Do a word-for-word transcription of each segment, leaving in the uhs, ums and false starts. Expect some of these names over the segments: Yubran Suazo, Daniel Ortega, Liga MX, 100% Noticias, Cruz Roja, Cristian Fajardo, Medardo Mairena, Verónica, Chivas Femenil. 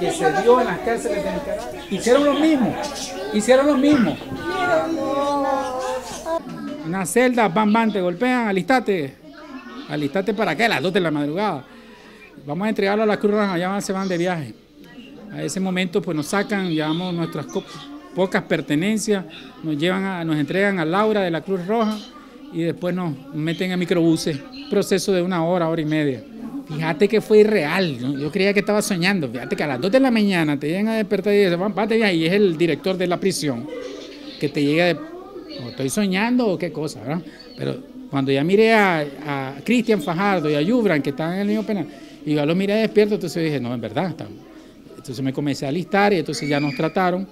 que se dio en las cárceles de Nicaragua. Hicieron lo mismo, hicieron lo mismo. En las celdas, bam, bam, te golpean, alistate. Alistate para qué, a las dos de la madrugada. Vamos a entregarlo a la Cruz Roja, ya se van de viaje. A ese momento pues nos sacan, llevamos nuestras pocas pertenencias, nos, llevan a, nos entregan a Laura de la Cruz Roja y después nos meten a microbuses, proceso de una hora, hora y media. Fíjate que fue irreal, ¿no? Yo creía que estaba soñando. Fíjate que a las dos de la mañana te llegan a despertar y dicen, vate viaje, y es el director de la prisión que te llega de, o estoy soñando o qué cosa, ¿verdad? Pero cuando ya miré a, a Cristian Fajardo y a Yubran, que estaban en el mismo penal, y yo los miré despierto, entonces dije, no, en verdad estamos. Entonces me comencé a alistar y entonces ya nos trataron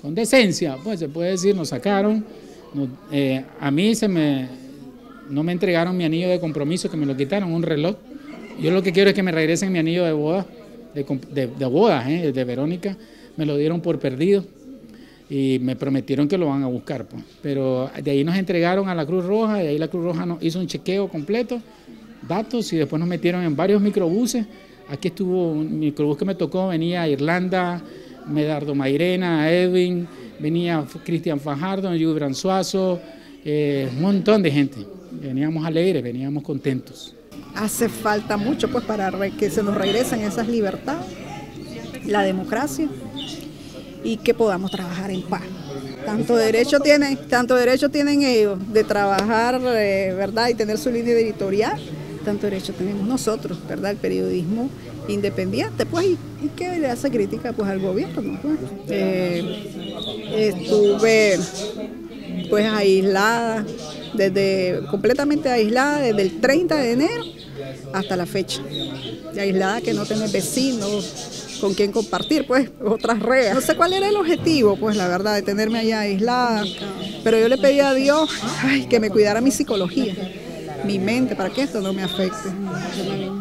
con decencia, pues se puede decir, nos sacaron. Nos, eh, a mí se me, no me entregaron mi anillo de compromiso, que me lo quitaron, un reloj. Yo lo que quiero es que me regresen mi anillo de boda, de, de, de bodas, eh, de Verónica. Me lo dieron por perdido y me prometieron que lo van a buscar, pues. Pero de ahí nos entregaron a la Cruz Roja, y ahí la Cruz Roja nos hizo un chequeo completo, datos, y después nos metieron en varios microbuses. Aquí estuvo un microbús que me tocó, venía a Irlanda, Medardo Mairena, Edwin, venía Cristian Fajardo, Yubran Suazo, eh, un montón de gente. Veníamos alegres, veníamos contentos. Hace falta mucho pues para que se nos regresen esas libertades, la democracia y que podamos trabajar en paz. Tanto derecho tienen, tanto derecho tienen ellos de trabajar, eh, ¿verdad? Y tener su línea editorial. Tanto derecho tenemos nosotros, ¿verdad? El periodismo independiente, pues, y, y que le hace crítica, pues, al gobierno, pues. Eh, estuve, pues, aislada, desde, completamente aislada, desde el treinta de enero hasta la fecha. Y aislada que no tenés vecinos con quien compartir, pues, otras redes. No sé cuál era el objetivo, pues, la verdad, de tenerme allá aislada, pero yo le pedí a Dios, ay, que me cuidara mi psicología, mi mente, para que esto no me afecte.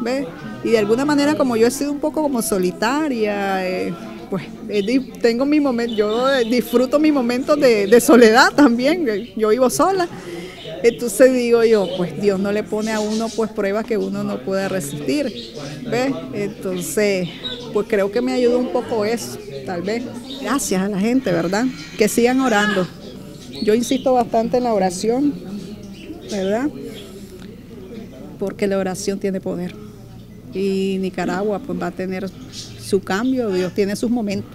¿Ves? Y de alguna manera, como yo he sido un poco como solitaria, eh, pues eh, tengo mi momento, yo eh, disfruto mis momentos de, de soledad también, eh, yo vivo sola. Entonces digo yo, pues Dios no le pone a uno pues pruebas que uno no puede resistir. ¿Ves? Entonces, pues creo que me ayudó un poco eso, tal vez. Gracias a la gente, ¿verdad? Que sigan orando. Yo insisto bastante en la oración, ¿verdad? Porque la oración tiene poder y Nicaragua pues va a tener su cambio, Dios tiene sus momentos.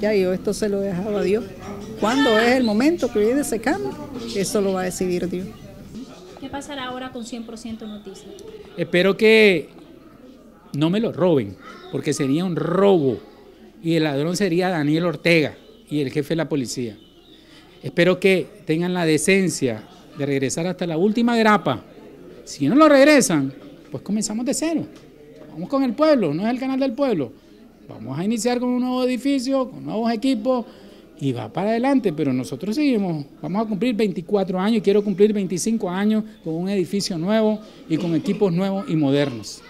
Ya yo esto se lo dejaba a Dios. ¿Cuándo es el momento que viene ese cambio? Eso lo va a decidir Dios. ¿Qué pasará ahora con cien por ciento Noticias? Espero que no me lo roben, porque sería un robo y el ladrón sería Daniel Ortega y el jefe de la policía. Espero que tengan la decencia de regresar hasta la última grapa. Si no lo regresan, pues comenzamos de cero. Vamos con el pueblo, no es el canal del pueblo. Vamos a iniciar con un nuevo edificio, con nuevos equipos y va para adelante, pero nosotros seguimos. Vamos a cumplir veinticuatro años, quiero cumplir veinticinco años con un edificio nuevo y con equipos nuevos y modernos.